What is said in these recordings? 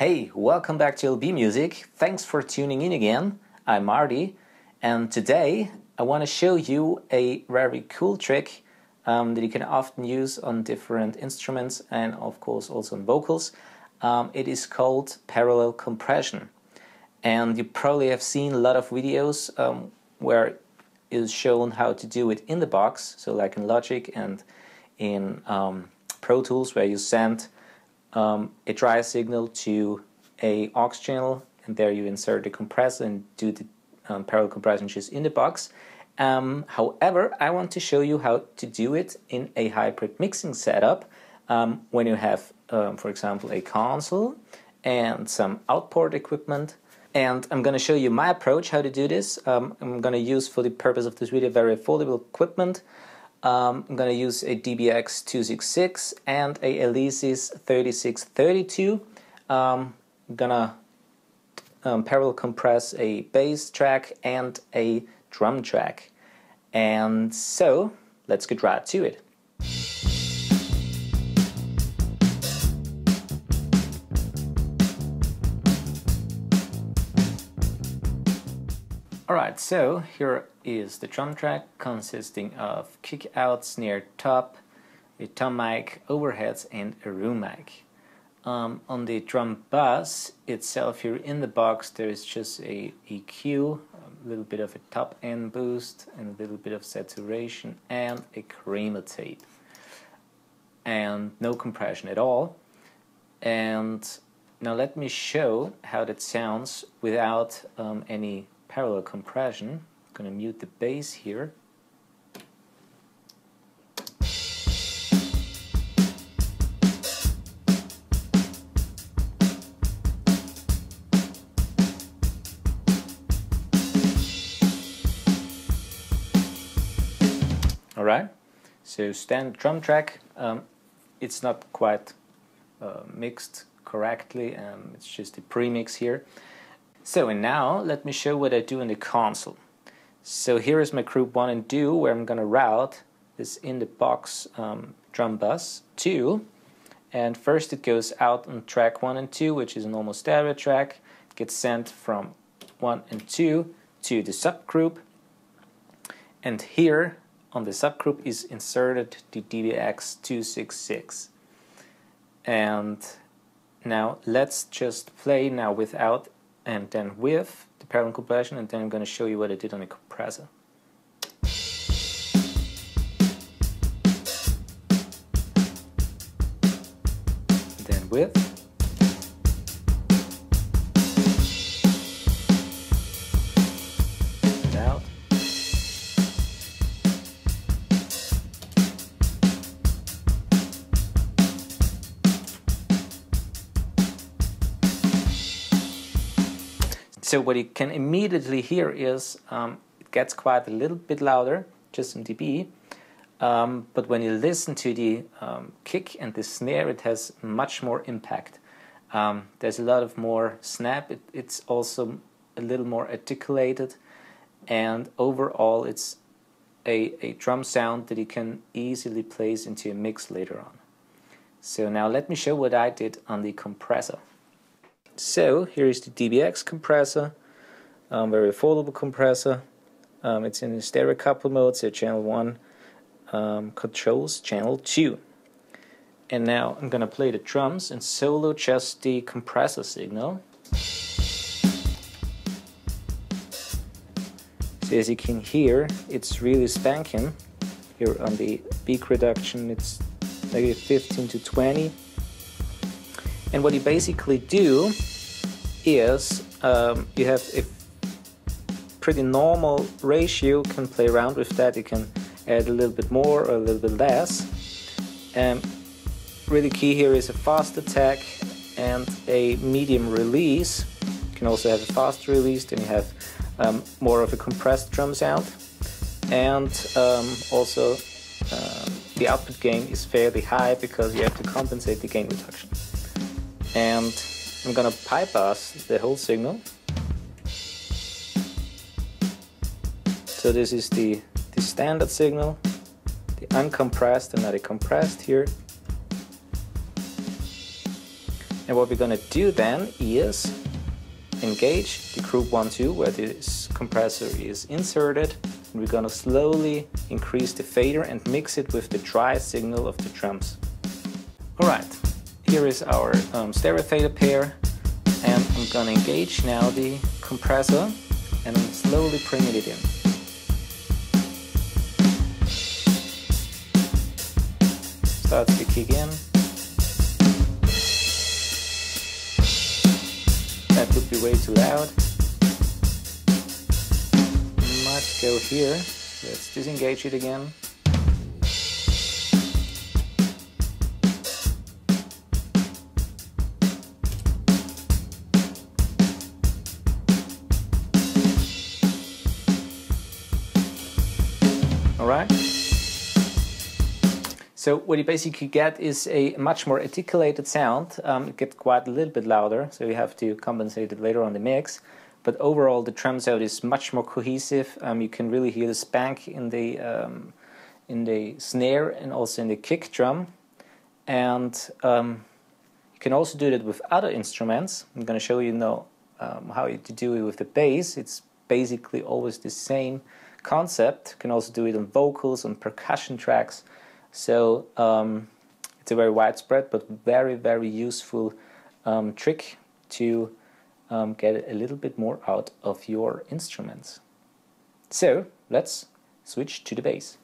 Hey, welcome back to LB Music. Thanks for tuning in again. I'm Marty, and today I want to show you a very cool trick that you can often use on different instruments and of course also on vocals. It is called parallel compression, and you probably have seen a lot of videos where it is shown how to do it in the box, so like in Logic and in Pro Tools, where you send a dry signal to a aux channel, and there you insert the compressor and do the parallel compression just in the box. However, I want to show you how to do it in a hybrid mixing setup when you have, for example, a console and some outboard equipment. And I'm going to show you my approach how to do this. I'm going to use, for the purpose of this video, very affordable equipment. I'm going to use a DBX 266 and a Alesis 3632. I'm going to parallel compress a bass track and a drum track. And so, let's get right to it. Alright, so here is the drum track, consisting of kick out, snare top, a tom mic, overheads and a room mic. On the drum bass itself, here in the box, there is just a EQ, a little bit of a top end boost and a little bit of saturation and a Kramer tape. And no compression at all. And now let me show how that sounds without any parallel compression. I'm going to mute the bass here. Alright, so standard drum track, it's not quite mixed correctly, it's just a premix here. So, and now let me show what I do in the console. So here is my group 1 and 2, where I'm going to route this in the box drum bus to, and first it goes out on track 1 and 2, which is a normal stereo track. It gets sent from 1 and 2 to the subgroup, and here on the subgroup is inserted the DBX 266. And now let's just play now without and then with the parallel compression, and then I'm going to show you what I did on the compressor. And then with. And out. So what you can immediately hear is it gets quite a little bit louder, just in dB, but when you listen to the kick and the snare, it has much more impact. There's a lot of more snap, it's also a little more articulated, and overall it's a drum sound that you can easily place into a mix later on. So now let me show what I did on the compressor. So here is the DBX compressor, very affordable compressor. It's in a stereo couple mode, so channel 1 controls channel 2. And now I'm gonna play the drums and solo just the compressor signal. So as you can hear, it's really spanking. Here on the peak reduction, it's like 15 to 20. And what you basically do is you have a pretty normal ratio, you can play around with that, you can add a little bit more or a little bit less. Really key here is a fast attack and a medium release. You can also have a fast release, then you have more of a compressed drum sound. And also the output gain is fairly high because you have to compensate the gain reduction. And I'm gonna bypass the whole signal. So this is the standard signal, the uncompressed and not the compressed here. And what we're going to do then is engage the group 1-2 where this compressor is inserted, and we're going to slowly increase the fader and mix it with the dry signal of the drums. Alright, here is our stereo fader pair, and I'm going to engage now the compressor and I'm slowly bringing it in. Starts to kick in. That would be way too loud. Might go here. Let's disengage it again. Alright. So what you basically get is a much more articulated sound. It gets quite a little bit louder, so you have to compensate it later on the mix. But overall, the drum sound is much more cohesive. You can really hear the spank in the snare and also in the kick drum. And you can also do that with other instruments. I'm going to show you now how to do it with the bass. It's basically always the same concept. You can also do it on vocals, on percussion tracks. So it's a very widespread but very, very useful trick to get a little bit more out of your instruments. So let's switch to the bass.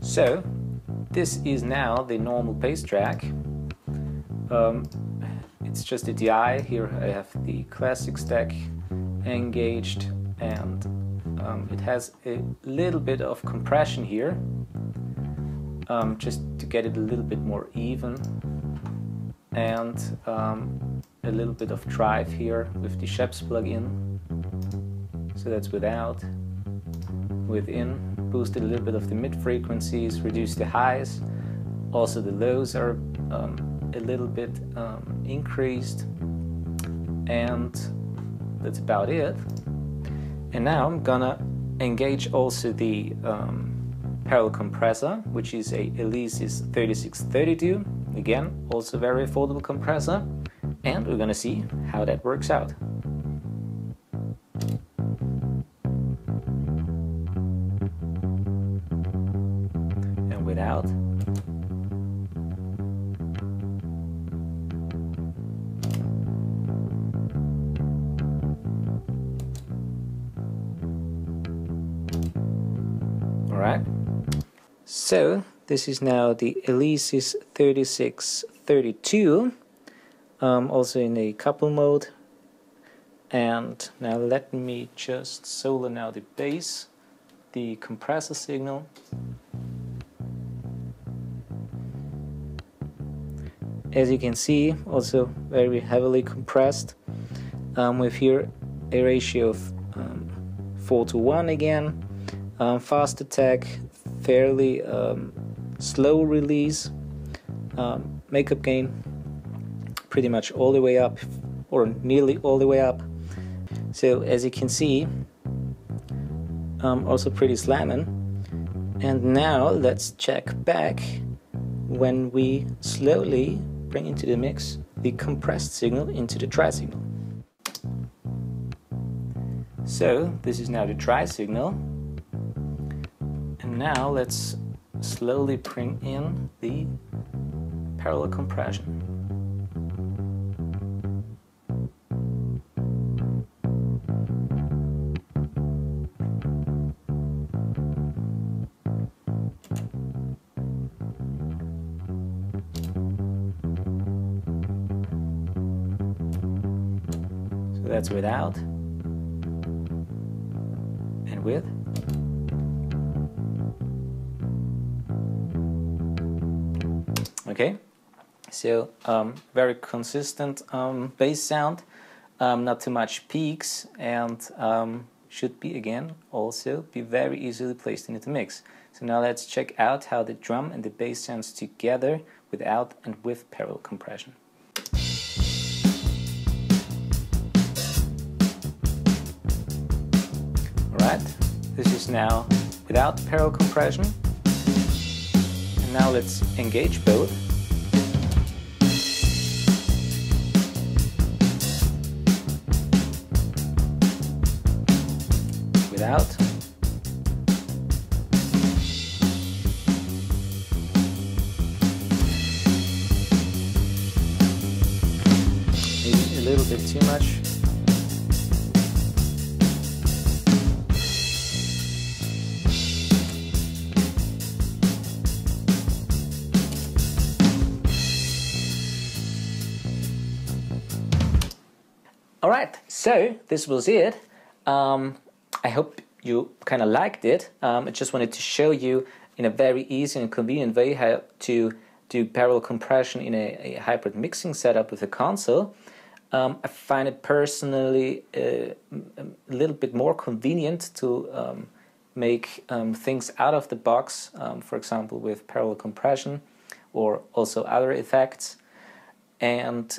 So this is now the normal bass track. It's just a DI. Here I have the classic stack engaged, and it has a little bit of compression here, just to get it a little bit more even, and a little bit of drive here with the Scheps plugin. So that's without, within, boosted a little bit of the mid frequencies, reduced the highs, also the lows are a little bit increased, and that's about it. And now I'm gonna engage also the parallel compressor, which is a Alesis 3632, again also very affordable compressor, and we're gonna see how that works out. And without. Alright, so this is now the Alesis 3632, also in a couple mode. And now let me just solo now the bass, the compressor signal. As you can see, also very heavily compressed, with here a ratio of 4:1 again. Fast attack, fairly slow release, makeup gain pretty much all the way up, or nearly all the way up. So as you can see, also pretty slamming. And now let's check back when we slowly bring into the mix the compressed signal into the dry signal. So this is now the dry signal. Now let's slowly bring in the parallel compression. So that's without, and with. Okay, so very consistent bass sound, not too much peaks, and should be again also be very easily placed into the mix. So now let's check out how the drum and the bass sounds together without and with parallel compression. Alright, this is now without parallel compression. Now let's engage both. Without. Maybe a little bit too much. Alright, so this was it. I hope you kind of liked it. I just wanted to show you in a very easy and convenient way how to do parallel compression in a hybrid mixing setup with a console. I find it personally a little bit more convenient to make things out of the box, for example with parallel compression or also other effects. And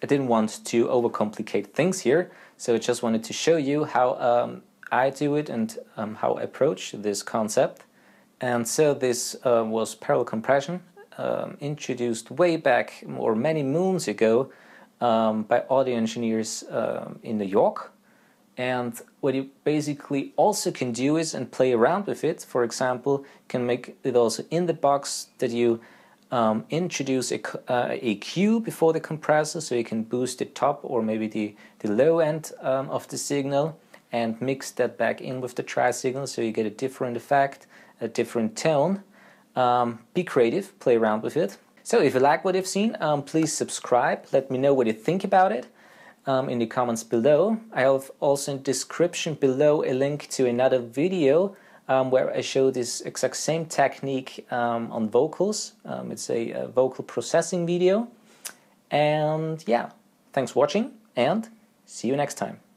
I didn't want to overcomplicate things here, so I just wanted to show you how I do it and how I approach this concept. And so this was parallel compression, introduced way back or many moons ago by audio engineers in New York. And what you basically also can do is and play around with it. For example, you can make it also in the box that you introduce a cue before the compressor, so you can boost the top or maybe the low end of the signal and mix that back in with the tri signal, so you get a different effect, a different tone. Be creative, play around with it. So if you like what you've seen, please subscribe. Let me know what you think about it in the comments below. I have also in the description below a link to another video where I show this exact same technique on vocals. It's a vocal processing video. And yeah, thanks for watching and see you next time.